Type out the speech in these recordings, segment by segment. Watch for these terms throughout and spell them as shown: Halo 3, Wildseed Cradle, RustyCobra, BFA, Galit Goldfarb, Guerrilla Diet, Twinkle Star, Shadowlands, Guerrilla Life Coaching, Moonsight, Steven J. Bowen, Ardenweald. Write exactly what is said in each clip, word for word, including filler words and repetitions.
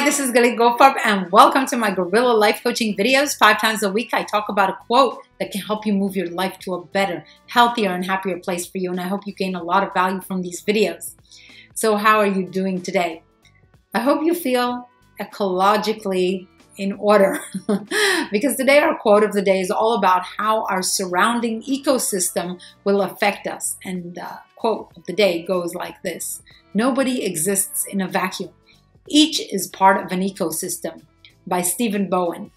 Hi, this is Galit Goldfarb and welcome to my Guerrilla Life Coaching videos. Five times a week I talk about a quote that can help you move your life to a better, healthier and happier place for you, and I hope you gain a lot of value from these videos. So how are you doing today? I hope you feel ecologically in order because today our quote of the day is all about how our surrounding ecosystem will affect us, and the quote of the day goes like this: nobody exists in a vacuum. Each is part of an ecosystem, by Steven Bowen.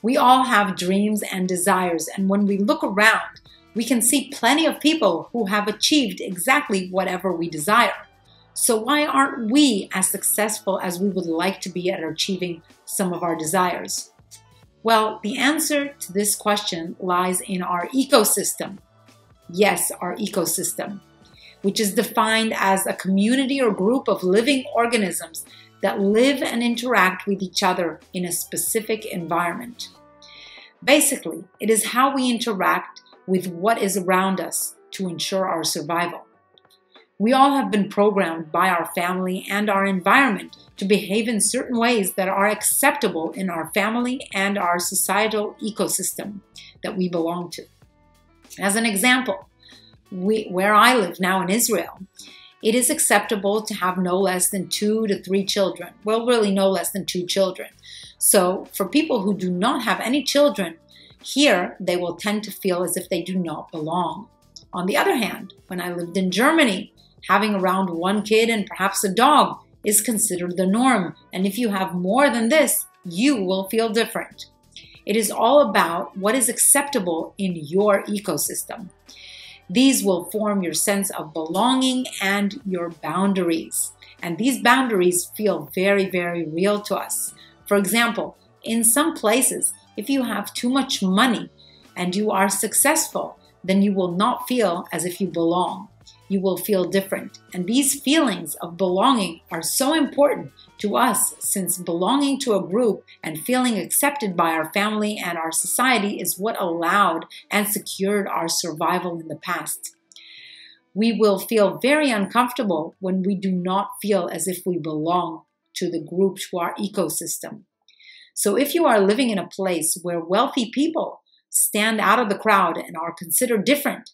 We all have dreams and desires, and when we look around, we can see plenty of people who have achieved exactly whatever we desire. So why aren't we as successful as we would like to be at achieving some of our desires? Well, the answer to this question lies in our ecosystem. Yes, our ecosystem, which is defined as a community or group of living organisms that live and interact with each other in a specific environment. Basically, it is how we interact with what is around us to ensure our survival. We all have been programmed by our family and our environment to behave in certain ways that are acceptable in our family and our societal ecosystem that we belong to. As an example, We, where I live now in Israel, it is acceptable to have no less than two to three children. Well, really no less than two children. So for people who do not have any children, here they will tend to feel as if they do not belong. On the other hand, when I lived in Germany, having around one kid and perhaps a dog is considered the norm. And if you have more than this, you will feel different. It is all about what is acceptable in your ecosystem. These will form your sense of belonging and your boundaries. And these boundaries feel very, very real to us. For example, in some places, if you have too much money and you are successful, then you will not feel as if you belong. You will feel different. And these feelings of belonging are so important to us, since belonging to a group and feeling accepted by our family and our society is what allowed and secured our survival in the past. We will feel very uncomfortable when we do not feel as if we belong to the group, to our ecosystem. So if you are living in a place where wealthy people stand out of the crowd and are considered different,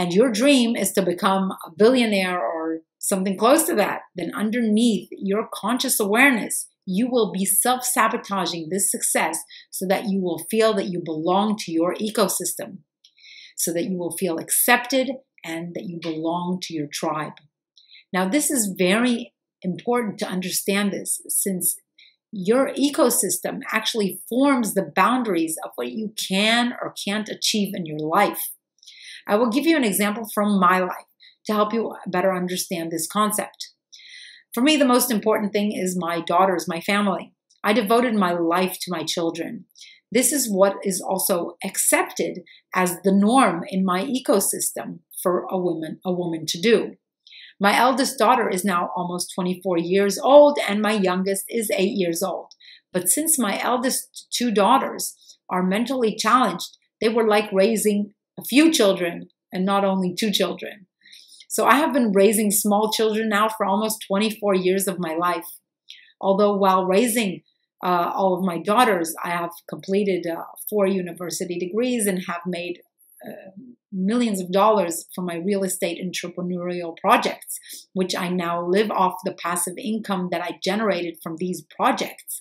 and your dream is to become a billionaire or something close to that, then underneath your conscious awareness, you will be self-sabotaging this success so that you will feel that you belong to your ecosystem, so that you will feel accepted and that you belong to your tribe. Now, this is very important to understand this, since your ecosystem actually forms the boundaries of what you can or can't achieve in your life. I will give you an example from my life to help you better understand this concept. For me, the most important thing is my daughters, my family. I devoted my life to my children. This is what is also accepted as the norm in my ecosystem for a woman, a woman to do. My eldest daughter is now almost twenty-four years old, and my youngest is eight years old. But since my eldest two daughters are mentally challenged, they were like raising a few children and not only two children. So I have been raising small children now for almost twenty-four years of my life. Although while raising uh, all of my daughters, I have completed uh, four university degrees and have made uh, millions of dollars from my real estate entrepreneurial projects, which I now live off the passive income that I generated from these projects.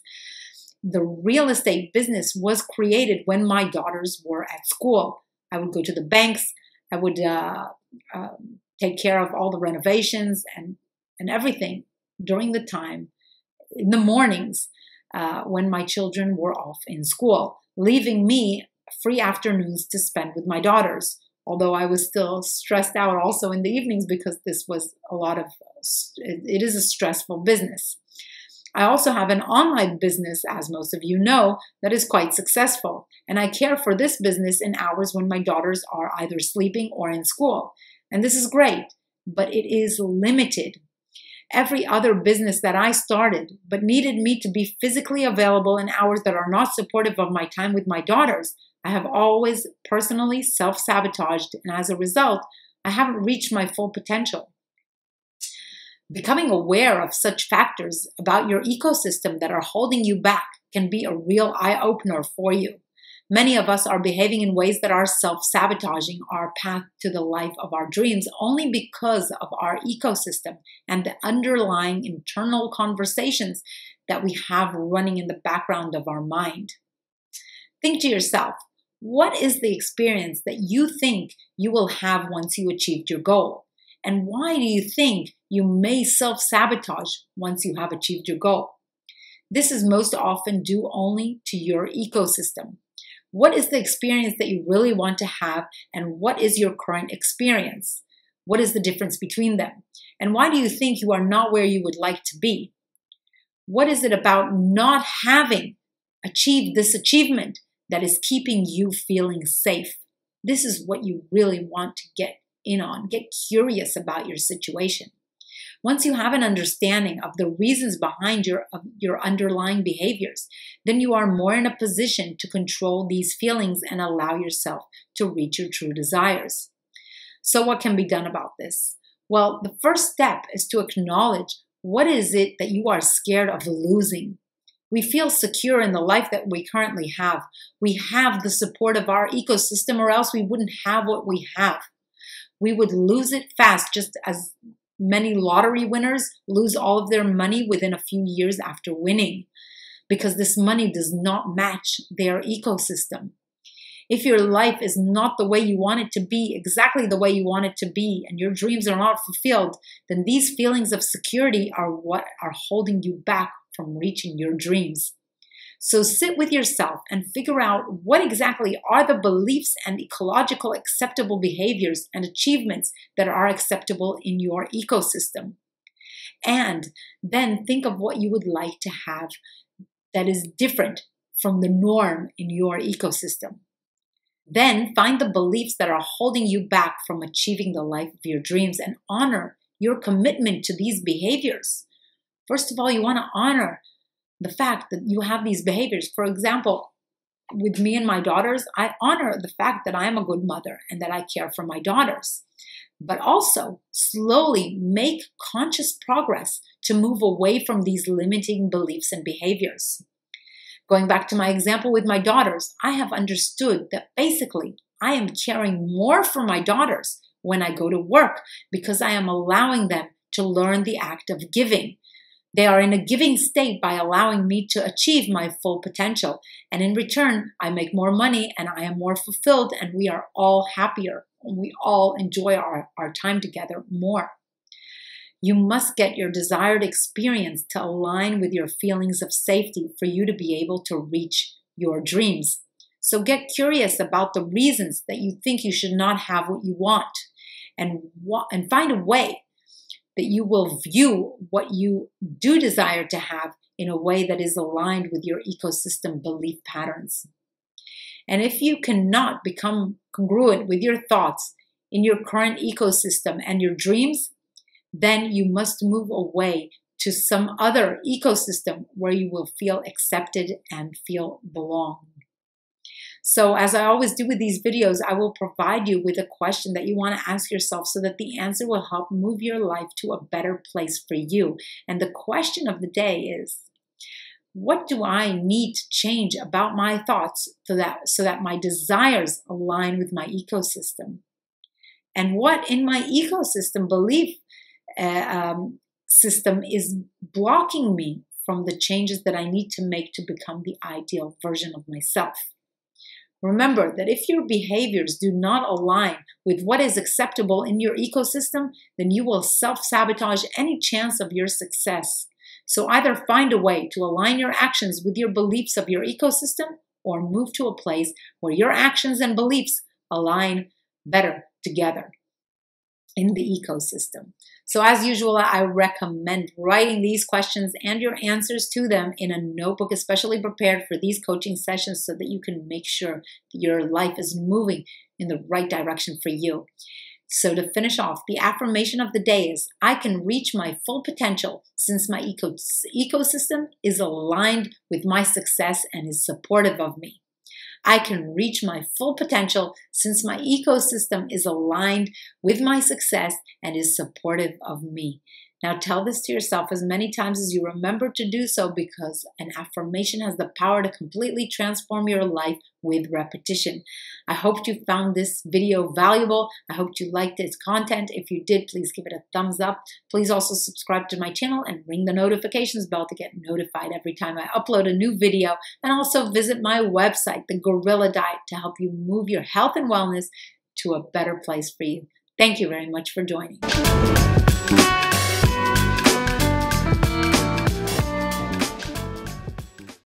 The real estate business was created when my daughters were at school. I would go to the banks, I would uh, uh, take care of all the renovations and, and everything during the time, in the mornings, uh, when my children were off in school, leaving me free afternoons to spend with my daughters, although I was still stressed out also in the evenings because this was a lot of, it is a stressful business. I also have an online business, as most of you know, that is quite successful, and I care for this business in hours when my daughters are either sleeping or in school. And this is great, but it is limited. Every other business that I started but needed me to be physically available in hours that are not supportive of my time with my daughters, I have always personally self-sabotaged, and as a result, I haven't reached my full potential. Becoming aware of such factors about your ecosystem that are holding you back can be a real eye-opener for you. Many of us are behaving in ways that are self-sabotaging our path to the life of our dreams only because of our ecosystem and the underlying internal conversations that we have running in the background of our mind. Think to yourself, what is the experience that you think you will have once you achieved your goal? And why do you think you may self-sabotage once you have achieved your goal? This is most often due only to your ecosystem. What is the experience that you really want to have, and what is your current experience? What is the difference between them? And why do you think you are not where you would like to be? What is it about not having achieved this achievement that is keeping you feeling safe? This is what you really want to get in on. Get curious about your situation. Once you have an understanding of the reasons behind your, of your underlying behaviors, then you are more in a position to control these feelings and allow yourself to reach your true desires. So what can be done about this? Well, the first step is to acknowledge what is it that you are scared of losing. We feel secure in the life that we currently have. We have the support of our ecosystem, or else we wouldn't have what we have. We would lose it fast, just as many lottery winners lose all of their money within a few years after winning, because this money does not match their ecosystem. If your life is not the way you want it to be, exactly the way you want it to be, and your dreams are not fulfilled, then these feelings of security are what are holding you back from reaching your dreams. So sit with yourself and figure out what exactly are the beliefs and ecological acceptable behaviors and achievements that are acceptable in your ecosystem. And then think of what you would like to have that is different from the norm in your ecosystem. Then find the beliefs that are holding you back from achieving the life of your dreams and honor your commitment to these behaviors. First of all, you want to honor the fact that you have these behaviors. For example, with me and my daughters, I honor the fact that I am a good mother and that I care for my daughters. But also, slowly make conscious progress to move away from these limiting beliefs and behaviors. Going back to my example with my daughters, I have understood that basically I am caring more for my daughters when I go to work because I am allowing them to learn the act of giving. They are in a giving state by allowing me to achieve my full potential. And in return, I make more money and I am more fulfilled, and we are all happier and we all enjoy our, our time together more. You must get your desired experience to align with your feelings of safety for you to be able to reach your dreams. So get curious about the reasons that you think you should not have what you want, and, and find a way that you will view what you do desire to have in a way that is aligned with your ecosystem belief patterns. And if you cannot become congruent with your thoughts in your current ecosystem and your dreams, then you must move away to some other ecosystem where you will feel accepted and feel belong. So as I always do with these videos, I will provide you with a question that you want to ask yourself so that the answer will help move your life to a better place for you. And the question of the day is, what do I need to change about my thoughts so that, so that my desires align with my ecosystem? And what in my ecosystem belief uh, um, system is blocking me from the changes that I need to make to become the ideal version of myself? Remember that if your behaviors do not align with what is acceptable in your ecosystem, then you will self-sabotage any chance of your success. So either find a way to align your actions with your beliefs of your ecosystem, or move to a place where your actions and beliefs align better together in the ecosystem. So as usual, I recommend writing these questions and your answers to them in a notebook especially prepared for these coaching sessions so that you can make sure that your life is moving in the right direction for you. So to finish off, the affirmation of the day is, I can reach my full potential since my eco- ecosystem is aligned with my success and is supportive of me. I can reach my full potential since my ecosystem is aligned with my success and is supportive of me. Now tell this to yourself as many times as you remember to do so, because an affirmation has the power to completely transform your life with repetition. I hope you found this video valuable. I hope you liked its content. If you did, please give it a thumbs up. Please also subscribe to my channel and ring the notifications bell to get notified every time I upload a new video. And also visit my website, The Guerrilla Diet, to help you move your health and wellness to a better place for you. Thank you very much for joining.